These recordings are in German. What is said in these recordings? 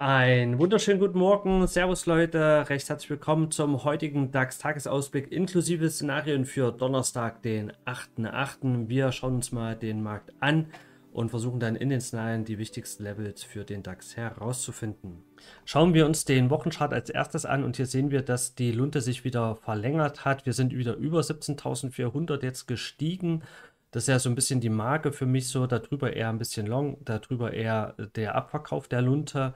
Ein wunderschönen guten Morgen, servus Leute, recht herzlich willkommen zum heutigen DAX-Tagesausblick inklusive Szenarien für Donnerstag, den 8.8. Wir schauen uns mal den Markt an und versuchen dann in den Szenarien die wichtigsten Levels für den DAX herauszufinden. Schauen wir uns den Wochenchart als erstes an und hier sehen wir, dass die Lunte sich wieder verlängert hat. Wir sind wieder über 17.400 jetzt gestiegen. Das ist ja so ein bisschen die Marke für mich so, darüber eher ein bisschen long, darüber eher der Abverkauf der Lunte.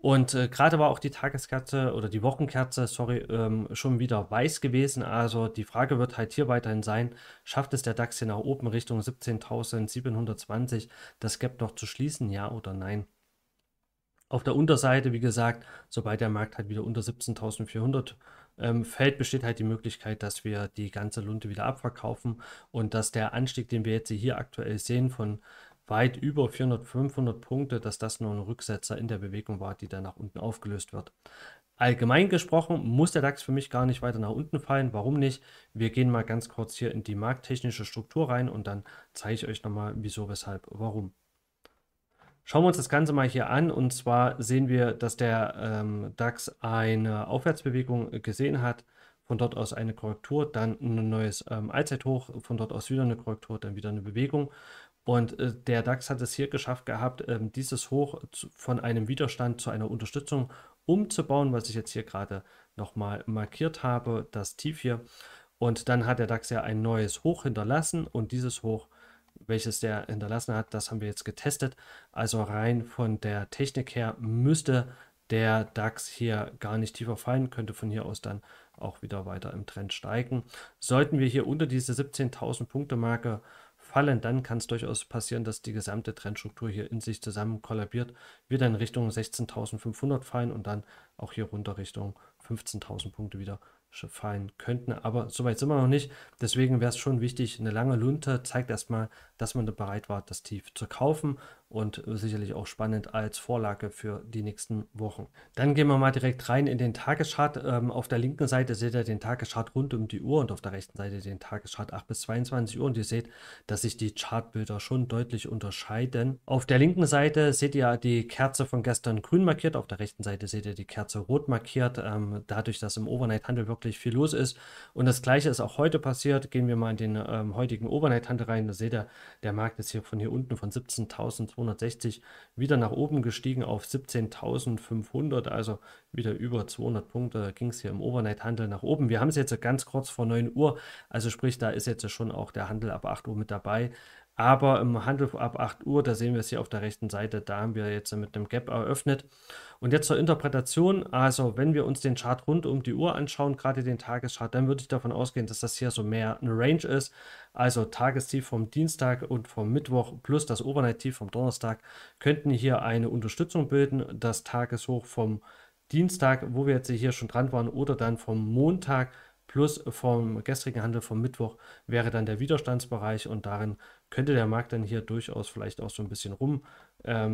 Und gerade war auch die Tageskerze oder die Wochenkerze, sorry, schon wieder weiß gewesen. Also die Frage wird halt hier weiterhin sein, schafft es der DAX hier nach oben Richtung 17.720 das Gap noch zu schließen, ja oder nein? Auf der Unterseite, wie gesagt, sobald der Markt halt wieder unter 17.400 fällt, besteht halt die Möglichkeit, dass wir die ganze Lunte wieder abverkaufen und dass der Anstieg, den wir jetzt hier aktuell sehen von weit über 400, 500 Punkte, dass das nur ein Rücksetzer in der Bewegung war, die dann nach unten aufgelöst wird. Allgemein gesprochen muss der DAX für mich gar nicht weiter nach unten fallen. Warum nicht? Wir gehen mal ganz kurz hier in die markttechnische Struktur rein und dann zeige ich euch nochmal, wieso, weshalb, warum. Schauen wir uns das Ganze mal hier an und zwar sehen wir, dass der DAX eine Aufwärtsbewegung gesehen hat. Von dort aus eine Korrektur, dann ein neues Allzeithoch, von dort aus wieder eine Korrektur, dann wieder eine Bewegung. Und der DAX hat es hier geschafft gehabt, dieses Hoch von einem Widerstand zu einer Unterstützung umzubauen, was ich jetzt hier gerade nochmal markiert habe, das Tief hier. Und dann hat der DAX ja ein neues Hoch hinterlassen und dieses Hoch, welches der hinterlassen hat, das haben wir jetzt getestet. Also rein von der Technik her müsste der DAX hier gar nicht tiefer fallen, könnte von hier aus dann auch wieder weiter im Trend steigen. Sollten wir hier unter diese 17.000 Punkte Marke fallen, dann kann es durchaus passieren, dass die gesamte Trendstruktur hier in sich zusammen kollabiert, wir dann Richtung 16.500 fallen und dann auch hier runter Richtung 15.000 Punkte wieder fallen könnten. Aber soweit sind wir noch nicht. Deswegen wäre es schon wichtig, eine lange Lunte zeigt erstmal, dass man bereit war, das Tief zu kaufen und sicherlich auch spannend als Vorlage für die nächsten Wochen. Dann gehen wir mal direkt rein in den Tageschart. Auf der linken Seite seht ihr den Tageschart rund um die Uhr und auf der rechten Seite den Tageschart 8 bis 22 Uhr und ihr seht, dass sich die Chartbilder schon deutlich unterscheiden. Auf der linken Seite seht ihr die Kerze von gestern grün markiert, auf der rechten Seite seht ihr die Kerze rot markiert, dadurch, dass im Overnight-Handel wirklich viel los ist. Und das Gleiche ist auch heute passiert. Gehen wir mal in den heutigen Overnight-Handel rein. Da seht ihr, der Markt ist hier von hier unten von 17.260 wieder nach oben gestiegen auf 17.500, also wieder über 200 Punkte ging es hier im Overnight-Handel nach oben. Wir haben es jetzt ganz kurz vor 9 Uhr, also sprich, da ist jetzt schon auch der Handel ab 8 Uhr mit dabei. Aber im Handel ab 8 Uhr, da sehen wir es hier auf der rechten Seite, da haben wir jetzt mit einem Gap eröffnet. Und jetzt zur Interpretation, also wenn wir uns den Chart rund um die Uhr anschauen, gerade den Tageschart, dann würde ich davon ausgehen, dass das hier so mehr eine Range ist. Also Tagestief vom Dienstag und vom Mittwoch plus das Overnight-Tief vom Donnerstag könnten hier eine Unterstützung bilden. Das Tageshoch vom Dienstag, wo wir jetzt hier schon dran waren, oder dann vom Montag plus vom gestrigen Handel vom Mittwoch wäre dann der Widerstandsbereich und darin könnte der Markt dann hier durchaus vielleicht auch so ein bisschen rum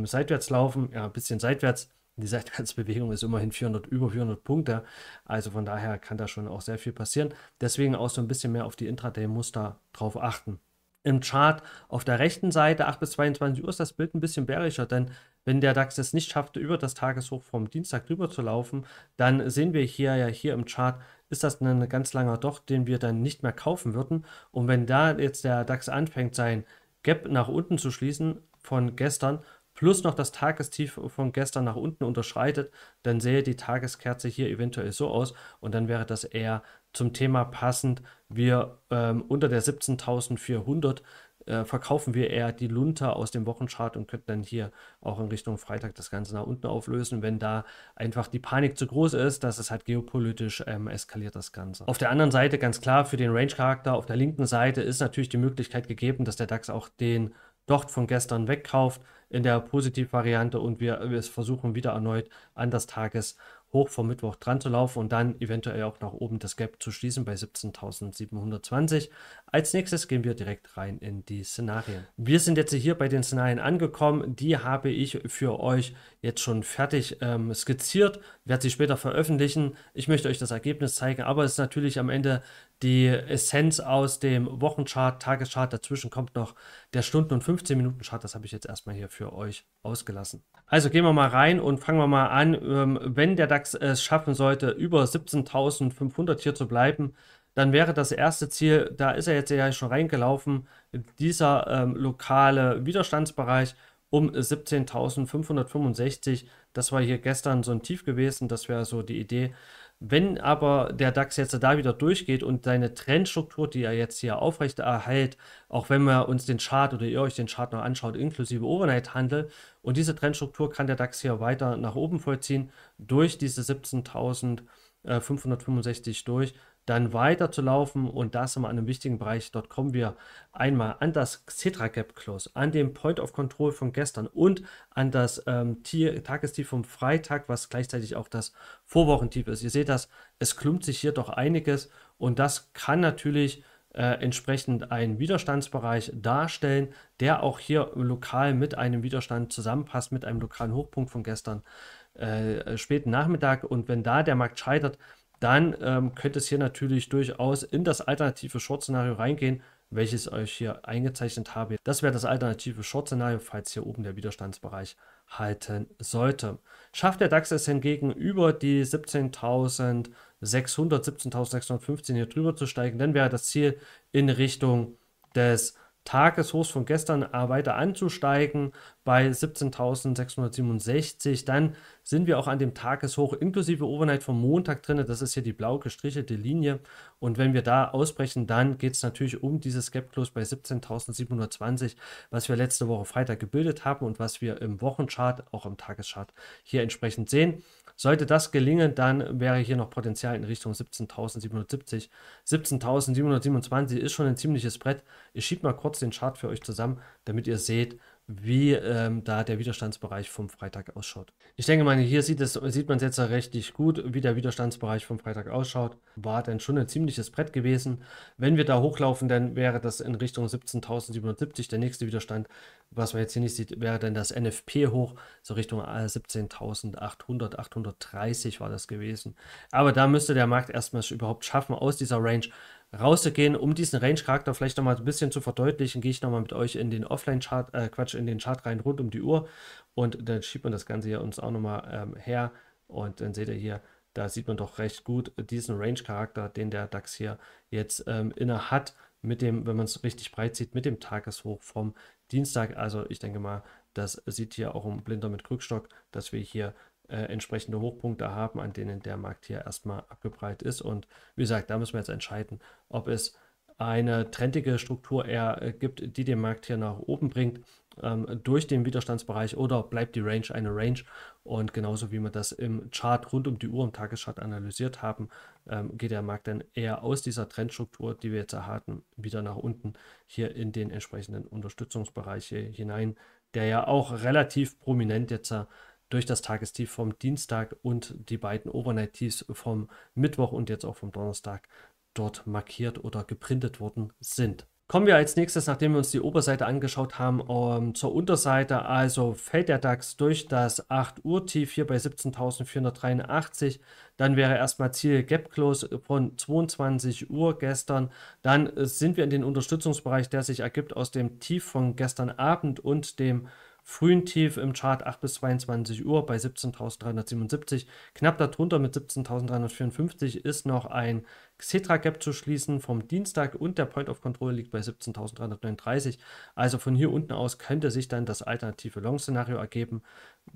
seitwärts laufen, ja, ein bisschen seitwärts. Die Seitwärtsbewegung ist immerhin 400, über 400 Punkte, also von daher kann da schon auch sehr viel passieren. Deswegen auch so ein bisschen mehr auf die Intraday-Muster drauf achten. Im Chart auf der rechten Seite 8 bis 22 Uhr ist das Bild ein bisschen bärischer, denn wenn der DAX es nicht schafft, über das Tageshoch vom Dienstag drüber zu laufen, dann sehen wir hier ja hier im Chart, ist das ein ganz langer Doch, den wir dann nicht mehr kaufen würden. Und wenn da jetzt der DAX anfängt, sein Gap nach unten zu schließen von gestern, plus noch das Tagestief von gestern nach unten unterschreitet, dann sähe die Tageskerze hier eventuell so aus und dann wäre das eher zum Thema passend. Wir unter der 17.400 verkaufen wir eher die Lunte aus dem Wochenchart und könnten dann hier auch in Richtung Freitag das Ganze nach unten auflösen, wenn da einfach die Panik zu groß ist, dass es halt geopolitisch eskaliert das Ganze. Auf der anderen Seite ganz klar für den Range-Charakter, auf der linken Seite ist natürlich die Möglichkeit gegeben, dass der DAX auch den Docht von gestern wegkauft in der Positivvariante und wir versuchen wieder erneut an das Tages hoch vom Mittwoch dran zu laufen und dann eventuell auch nach oben das Gap zu schließen bei 17.720. Als nächstes gehen wir direkt rein in die Szenarien. Wir sind jetzt hier bei den Szenarien angekommen. Die habe ich für euch jetzt schon fertig skizziert, werde sie später veröffentlichen. Ich möchte euch das Ergebnis zeigen, aber es ist natürlich am Ende die Essenz aus dem Wochenchart, Tageschart. Dazwischen kommt noch der Stunden- und 15-Minuten-Chart. Das habe ich jetzt erstmal hier für euch ausgelassen. Also gehen wir mal rein und fangen wir mal an. Wenn der DAX es schaffen sollte, über 17.500 hier zu bleiben, dann wäre das erste Ziel, da ist er jetzt ja schon reingelaufen, dieser lokale Widerstandsbereich um 17.565. Das war hier gestern so ein Tief gewesen. Das wäre so die Idee. Wenn aber der DAX jetzt da wieder durchgeht und seine Trendstruktur, die er jetzt hier aufrechterhält, auch wenn wir uns den Chart oder ihr euch den Chart noch anschaut, inklusive Overnight-Handel, und diese Trendstruktur kann der DAX hier weiter nach oben vollziehen, durch diese 17.565 durch, dann weiter zu laufen, und da sind wir an einem wichtigen Bereich. Dort kommen wir einmal an das Xetra Gap Close, an dem Point of Control von gestern und an das Tagestief vom Freitag, was gleichzeitig auch das Vorwochentief ist. Ihr seht das, es klumpt sich hier doch einiges, und das kann natürlich entsprechend einen Widerstandsbereich darstellen, der auch hier lokal mit einem Widerstand zusammenpasst, mit einem lokalen Hochpunkt von gestern späten Nachmittag. Und wenn da der Markt scheitert, dann könnte es hier natürlich durchaus in das alternative Short-Szenario reingehen, welches euch hier eingezeichnet habe. Das wäre das alternative Short-Szenario, falls hier oben der Widerstandsbereich halten sollte. Schafft der DAX es hingegen, über die 17.600, 17.615 hier drüber zu steigen, dann wäre das Ziel, in Richtung des Tageshochs von gestern weiter anzusteigen bei 17.667, dann sind wir auch an dem Tageshoch inklusive Overnight vom Montag drin. Das ist hier die blau gestrichelte Linie, und wenn wir da ausbrechen, dann geht es natürlich um dieses Gap Close bei 17.720, was wir letzte Woche Freitag gebildet haben und was wir im Wochenchart, auch im Tageschart hier entsprechend sehen. Sollte das gelingen, dann wäre hier noch Potenzial in Richtung 17.770. 17.727 ist schon ein ziemliches Brett. Ich schiebe mal kurz den Chart für euch zusammen, damit ihr seht, wie da der Widerstandsbereich vom Freitag ausschaut. Ich denke mal, hier sieht man es jetzt richtig gut, wie der Widerstandsbereich vom Freitag ausschaut. War dann schon ein ziemliches Brett gewesen. Wenn wir da hochlaufen, dann wäre das in Richtung 17.077. Der nächste Widerstand, was man jetzt hier nicht sieht, wäre dann das NFP hoch, so Richtung 17.800, 830 war das gewesen. Aber da müsste der Markt erstmal überhaupt schaffen, aus dieser Range rauszugehen. Um diesen Range-Charakter vielleicht nochmal ein bisschen zu verdeutlichen, gehe ich nochmal mit euch in den Offline-Chart, in den Chart rein, rund um die Uhr, und dann schiebt man das Ganze hier uns auch nochmal her, und dann seht ihr hier, da sieht man doch recht gut diesen Range-Charakter, den der DAX hier jetzt inne hat, mit dem, wenn man es richtig breit sieht, mit dem Tageshoch vom Dienstag. Also ich denke mal, das sieht hier auch ein Blinder mit Krückstock, dass wir hier entsprechende Hochpunkte haben, an denen der Markt hier erstmal abgeprallt ist. Und wie gesagt, da müssen wir jetzt entscheiden, ob es eine trendige Struktur eher gibt, die den Markt hier nach oben bringt durch den Widerstandsbereich, oder bleibt die Range eine Range. Und genauso wie wir das im Chart rund um die Uhr im Tageschart analysiert haben, geht der Markt dann eher aus dieser Trendstruktur, die wir jetzt erhalten, wieder nach unten hier in den entsprechenden Unterstützungsbereiche hinein, der ja auch relativ prominent jetzt durch das Tagestief vom Dienstag und die beiden Overnight-Tiefs vom Mittwoch und jetzt auch vom Donnerstag dort markiert oder geprintet worden sind. Kommen wir als nächstes, nachdem wir uns die Oberseite angeschaut haben, zur Unterseite. Also fällt der DAX durch das 8 Uhr Tief hier bei 17.483, dann wäre erstmal Ziel Gap Close von 22 Uhr gestern. Dann sind wir in den Unterstützungsbereich, der sich ergibt aus dem Tief von gestern Abend und dem frühen Tief im Chart 8 bis 22 Uhr bei 17.377. Knapp darunter mit 17.354 ist noch ein Xetra Gap zu schließen vom Dienstag, und der Point of Control liegt bei 17.339. Also von hier unten aus könnte sich dann das alternative Long-Szenario ergeben,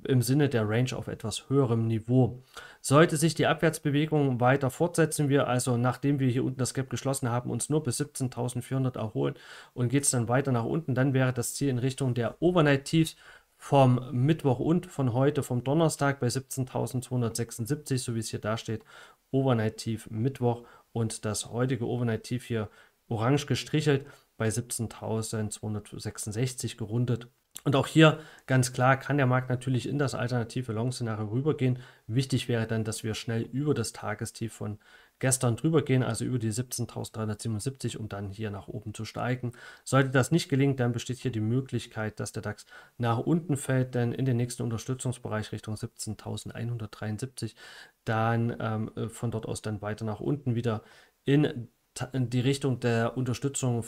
im Sinne der Range auf etwas höherem Niveau. Sollte sich die Abwärtsbewegung weiter fortsetzen, wir also, nachdem wir hier unten das Gap geschlossen haben, uns nur bis 17.400 erholen und geht es dann weiter nach unten, dann wäre das Ziel in Richtung der Overnight-Tiefs vom Mittwoch und von heute, vom Donnerstag, bei 17.276, so wie es hier dasteht, Overnight-Tief Mittwoch und das heutige Overnight-Tief hier orange gestrichelt bei 17.266 gerundet. Und auch hier ganz klar kann der Markt natürlich in das alternative Long-Szenario rübergehen. Wichtig wäre dann, dass wir schnell über das Tagestief von gestern drüber gehen, also über die 17.377, um dann hier nach oben zu steigen. Sollte das nicht gelingen, dann besteht hier die Möglichkeit, dass der DAX nach unten fällt, denn in den nächsten Unterstützungsbereich Richtung 17.173, dann von dort aus dann weiter nach unten wieder in die Richtung der Unterstützung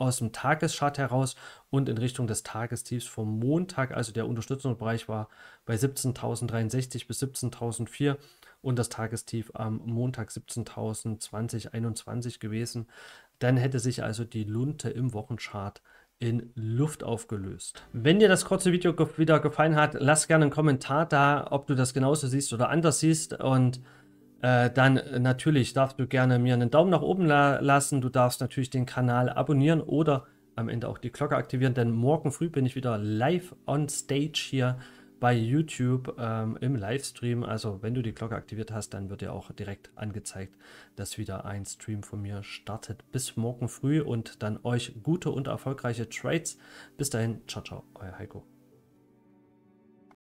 aus dem Tageschart heraus und in Richtung des Tagestiefs vom Montag. Also der Unterstützungsbereich war bei 17.063 bis 17.004 und das Tagestief am Montag 17.020, 21 gewesen. Dann hätte sich also die Lunte im Wochenchart in Luft aufgelöst. Wenn dir das kurze Video wieder gefallen hat, lass gerne einen Kommentar da, ob du das genauso siehst oder anders siehst, und dann natürlich darfst du gerne mir einen Daumen nach oben lassen. Du darfst natürlich den Kanal abonnieren oder am Ende auch die Glocke aktivieren, denn morgen früh bin ich wieder live on stage hier bei YouTube im Livestream. Also wenn du die Glocke aktiviert hast, dann wird dir auch direkt angezeigt, dass wieder ein Stream von mir startet. Bis morgen früh und dann euch gute und erfolgreiche Trades. Bis dahin, ciao, ciao, euer Heiko.